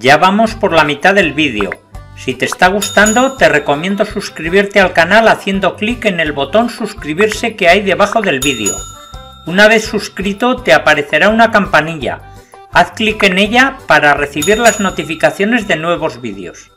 Ya vamos por la mitad del vídeo. Si te está gustando, te recomiendo suscribirte al canal haciendo clic en el botón suscribirse que hay debajo del vídeo. Una vez suscrito, te aparecerá una campanilla. Haz clic en ella para recibir las notificaciones de nuevos vídeos.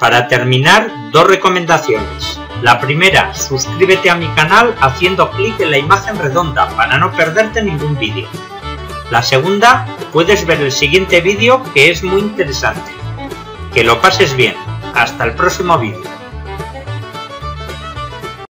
Para terminar, dos recomendaciones. La primera, suscríbete a mi canal haciendo clic en la imagen redonda para no perderte ningún vídeo. La segunda, puedes ver el siguiente vídeo que es muy interesante. Que lo pases bien. Hasta el próximo vídeo.